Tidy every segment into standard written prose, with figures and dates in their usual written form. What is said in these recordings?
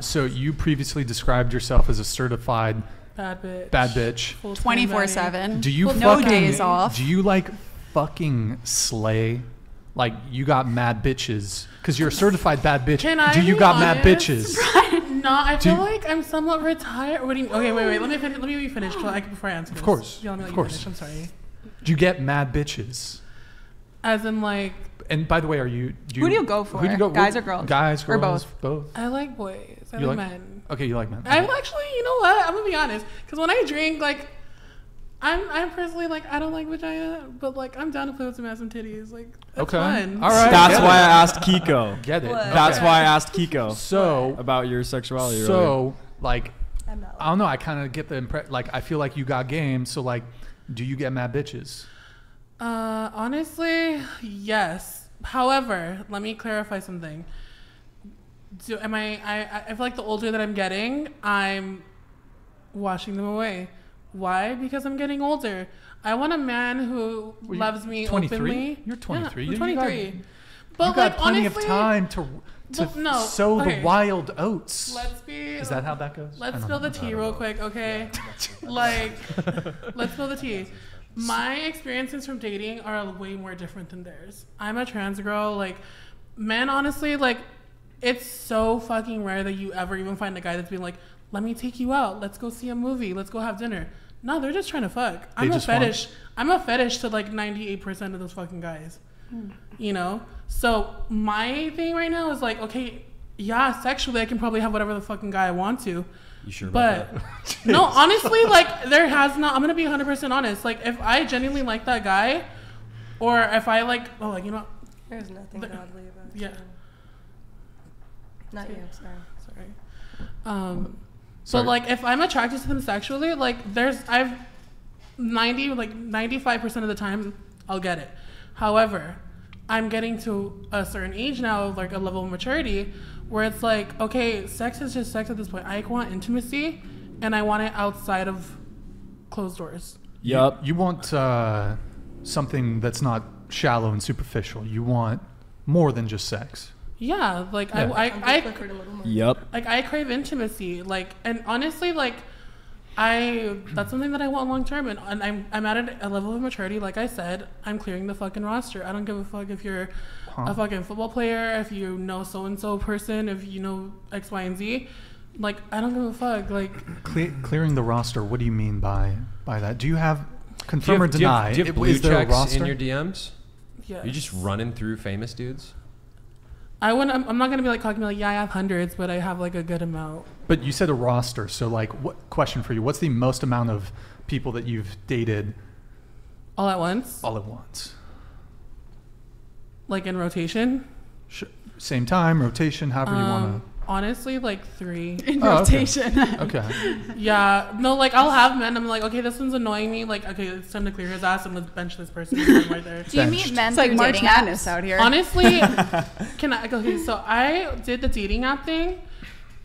So you previously described yourself as a certified bad bitch. 24/7. Do you no days off? Do you like fucking slay? Like you got mad bitches because you're a certified bad bitch. Can I do you be got honest? Mad bitches? Brian, no, I feel like I'm somewhat retired. What do you, okay, wait, let me finish. Let me finish before I answer. Of course, this. Of course. I'm sorry. Do you get mad bitches? As in like. And by the way, are you? Who do you go for? Who do you go, guys or girls? Guys, girls, or both? Both. I like boys. I like men. Okay, you like men. I'm actually, you know what? I'm gonna be honest, because when I drink, like, I'm personally like, I don't like vagina, but like, I'm down to play with some ass and titties. Like, that's fun. All right. That's why I asked Kiko. Get it? That's why I asked Kiko. So about your sexuality. So like, I don't know. I kind of get the impression. Like, I feel like you got game. So like, do you get mad bitches? Honestly, yes. However, let me clarify something. So am I feel like the older that I'm getting, I'm washing them away. Why? Because I'm getting older. I want a man who loves me 23? Openly. You're 23. Yeah, I'm 23. You got like, plenty of time to sow the wild oats. Let's be. Is that how that goes? Let's spill the tea real quick, okay? Yeah. Like, let's spill the tea. My experiences from dating are way more different than theirs. I'm a trans girl. Like, men, honestly, like, it's so fucking rare that you ever even find a guy that's being like, let me take you out. Let's go see a movie. Let's go have dinner. No, they're just trying to fuck. I'm a fetish. I'm a fetish to like 98% of those fucking guys. You know? So my thing right now is like, okay, yeah, sexually I can probably have whatever the fucking guy I want to. You sure about that? No, honestly, like, there has not. I'm going to be 100% honest. Like, if I genuinely like that guy, or if I like, oh, like, you know. There's nothing godly about it. Yeah. Not you, sorry. Sorry. But, like, if I'm attracted to them sexually, like, there's, I've, 95% of the time, I'll get it. However, I'm getting to a certain age now, like, a level of maturity, where it's like, okay, sex is just sex at this point. I want intimacy, and I want it outside of closed doors. Yep. You want something that's not shallow and superficial. You want more than just sex. Yeah, like I crave intimacy, like, and honestly, like, that's something that I want long term, and I'm at a level of maturity. Like I said, I'm clearing the fucking roster. I don't give a fuck if you're a fucking football player, if you know so and so person, if you know X, Y, and Z. Like, I don't give a fuck. Like, clearing the roster. What do you mean by that? Do you have confirm or deny? Do you have blue checks in your DMs? Yeah. You're just running through famous dudes. I'm not gonna be like talking like, yeah, I have hundreds, but I have like a good amount. But you said a roster, so like, what question for you? What's the most amount of people that you've dated? All at once. All at once. Like in rotation. Sure. Same time, rotation, however you wanna. Honestly, like 3 in rotation. Okay. Yeah. No, like, I'll have men. I'm like, okay, this one's annoying me. Like, okay, it's time to clear his ass. I'm gonna bench this person right there. Do you meet men through dating apps out here? Honestly, okay, so I did the dating app thing.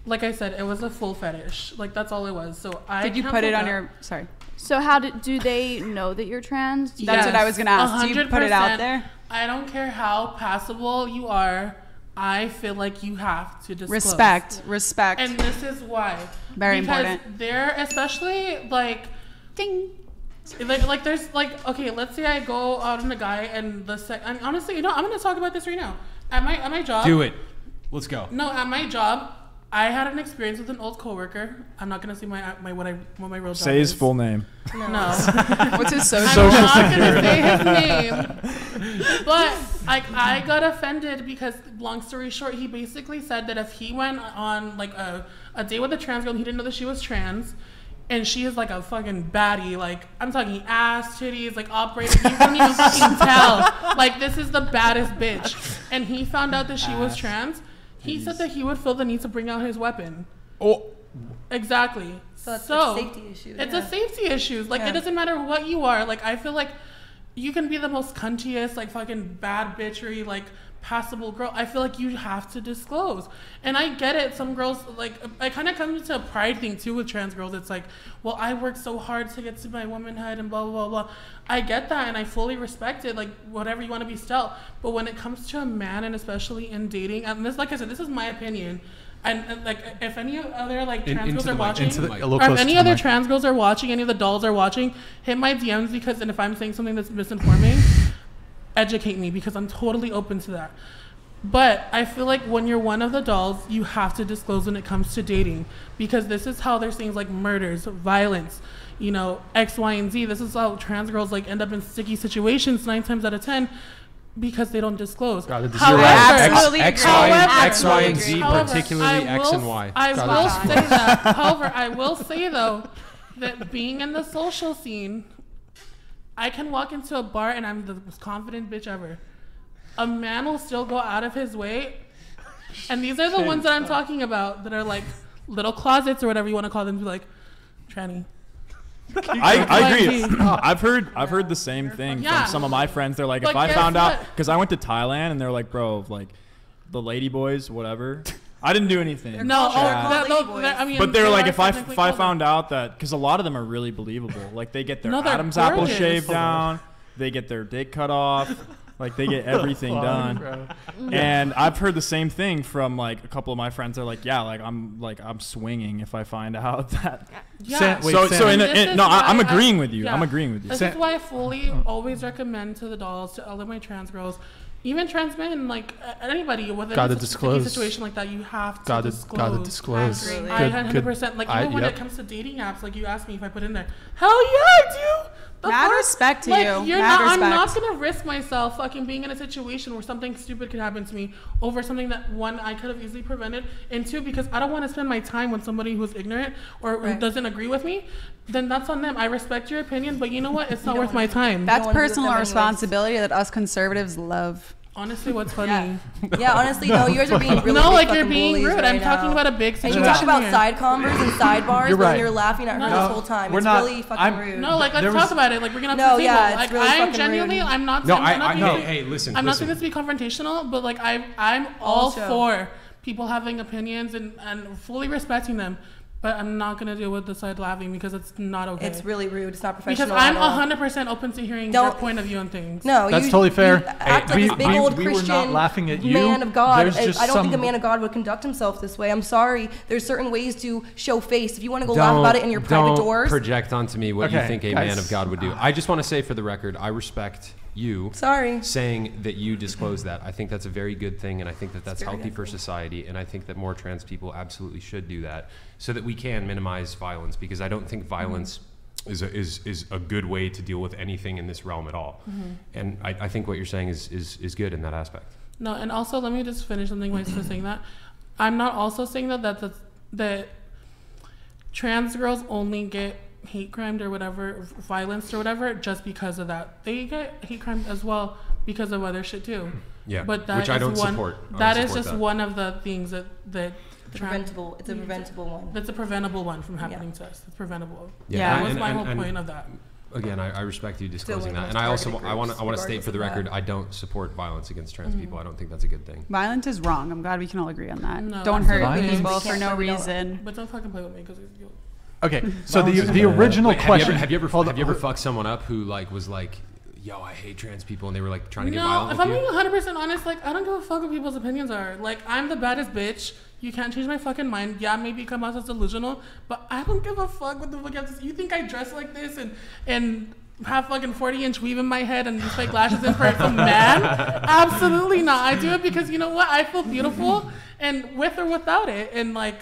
Like I said, it was a full fetish. Like, that's all it was. So I did you put it on your sorry. So how do they know that you're trans? That's what I was gonna ask. Do you put it out there? I don't care how passable you are. I feel like you have to disclose. Respect. And this is why. Very important. Because they're especially like, ding. Like there's like, okay, let's say I go out on a guy and and honestly, you know, I'm gonna talk about this right now. At my job. Do it. Let's go. No, at my job, I had an experience with an old coworker. I'm not gonna say what my real job is. Say his full name. No. What's his social security? I'm not gonna say his name. But I got offended because, long story short, he basically said that if he went on like a date with a trans girl and he didn't know that she was trans, and she is like a fucking baddie, like, I'm talking ass, titties, like operating, you couldn't even fucking tell. Like, this is the baddest bitch. And he found out that she was trans. He said that he would feel the need to bring out his weapon. Oh, exactly. So it's a safety issue. It's a safety issue. Like, it doesn't matter what you are. Like, I feel like you can be the most cuntiest, like, fucking bad bitchery, like, passable girl. I feel like you have to disclose. And I get it. Some girls, like, I kind of come into a pride thing, too, with trans girls. It's like, well, I worked so hard to get to my womanhood and blah, blah, blah, blah. I get that, and I fully respect it. Like, whatever you want to be, still. But when it comes to a man, and especially in dating, and this, like I said, this is my opinion. And like, if any other like trans girls are watching, if any other trans girls are watching, any of the dolls are watching, hit my DMs, because, and if I'm saying something that's misinforming, educate me, because I'm totally open to that. But I feel like when you're one of the dolls, you have to disclose when it comes to dating, because this is how there's things like murders, violence, you know, X, Y, and Z. This is how trans girls like end up in sticky situations 9 times out of 10. Because they don't disclose. God, however, X, Y, and Z, particularly X and Y. I will say though, that being in the social scene, I can walk into a bar and I'm the most confident bitch ever. A man will still go out of his way, and these are the ones that I'm talking about that are like little closets or whatever you want to call them. Be like, tranny. I agree. I've heard the same thing from some of my friends. They're like, if I found out, because I went to Thailand, and they're like, bro, like the lady boys, whatever. I didn't do anything. No, I mean, but they're like, if I found out that, because a lot of them are really believable. Like they get their Adam's apple shaved down, they get their dick cut off, like they get everything done. And I've heard the same thing from like a couple of my friends. They're like, yeah, like I'm swinging if I find out that. Yeah. So I'm agreeing with you. This is why I fully always recommend to the dolls, to all of my trans girls, even trans men, like anybody, whether it's a situation like that, you have to disclose. Gotta disclose. I 100%. Like even when it comes to dating apps, like you asked me if I put in there. Hell yeah, I do. I'm not gonna risk myself fucking being in a situation where something stupid could happen to me over something that, one, I could have easily prevented, and two, because I don't want to spend my time with somebody who's ignorant or who doesn't agree with me. Then that's on them. I respect your opinion, but you know what? It's not worth my time. That's personal responsibility that us conservatives love. Honestly, what's funny? Yeah, honestly, no, yours are being really rude. I'm talking about a big situation. And you talk about side convers and sidebars, and you're laughing at her this whole time. It's really fucking rude. No, like, let's talk about it. Like, we're going to have to like, I'm genuinely, I'm not saying this to be confrontational, but like, I'm all for people having opinions and fully respecting them. But I'm not going to deal with the side laughing because it's not okay. It's really rude. It's not professional. Because I'm 100% open to hearing your point of view on things. No, that's totally fair. We were not laughing at you. Man of God. I don't think a man of God would conduct himself this way. I'm sorry. There's certain ways to show face. If you want to go laugh about it in your private doors. Don't project onto me what you think a man of God would do. I just want to say for the record, I respect you saying that you disclose that. I think that's a very good thing, and I think that that's healthy for society, and I think that more trans people absolutely should do that so that we can minimize violence, because I don't think violence is a good way to deal with anything in this realm at all. And I think what you're saying is good in that aspect. No, and also let me just finish something by saying that I'm not also saying that trans girls only get hate crimed or whatever, violence or whatever, just because of that. They get hate crime as well because of other shit too. Yeah, but that which I don't support. That is just one of the things that it's a preventable one. That's a preventable one from happening to us. It's preventable. Yeah, that was my whole point of that. Again, I respect you disclosing that, and I also I want to state for the record, I don't support violence against trans people. I don't think that's a good thing. Violence is wrong. I'm glad we can all agree on that. No, don't hurt people for no reason. But don't fucking play with me because you'll. Okay, so the original question. Have you ever fucked someone up who like was like, yo, I hate trans people, and they were like trying to get violent with you? If I'm being 100% honest, like I don't give a fuck what people's opinions are. Like I'm the baddest bitch. You can't change my fucking mind. Yeah, maybe come out as delusional, but I don't give a fuck what the fuck you have to say. You think I dress like this and have fucking 40-inch weave in my head and these fake lashes in for a man? Absolutely not. I do it because you know what? I feel beautiful, and with or without it, and like.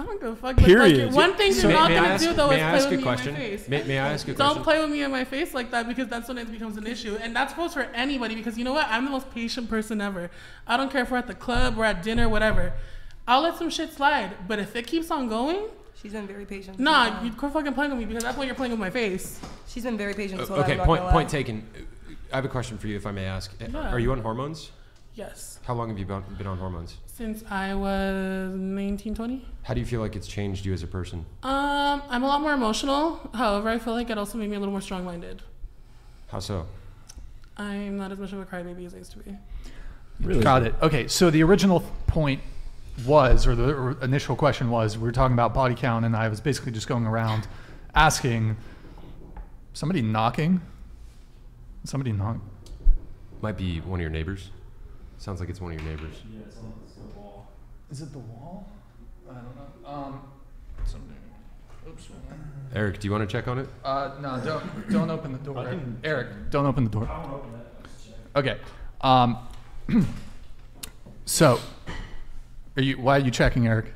I don't give a fuck. Period. Like, one thing you're not going to do, though, is play with me in my face. May I ask a question? Don't play with me in my face like that, because that's when it becomes an issue. And that's close for anybody, because you know what? I'm the most patient person ever. I don't care if we're at the club or at dinner, whatever. I'll let some shit slide. But if it keeps on going... She's been very patient. Nah, you quit fucking playing with me, because that's when you're playing with my face. She's been very patient. Okay, point taken. I have a question for you, if I may ask. Yeah. Are you on hormones? Yes. How long have you been on hormones? Since I was 19, 20. How do you feel like it's changed you as a person? I'm a lot more emotional. However, I feel like it also made me a little more strong-minded. How so? I'm not as much of a crybaby as I used to be. Really? Got it. Okay, so the original point was, or the initial question was, we were talking about body count, and I was basically just going around asking, somebody knocking? Somebody knock? Might be one of your neighbors. Sounds like it's one of your neighbors. Yeah, it's the wall. Is it the wall? Eric, do you want to check on it? No, don't open the door. Eric, don't open the door. I won't open it. Okay. So, why are you checking, Eric?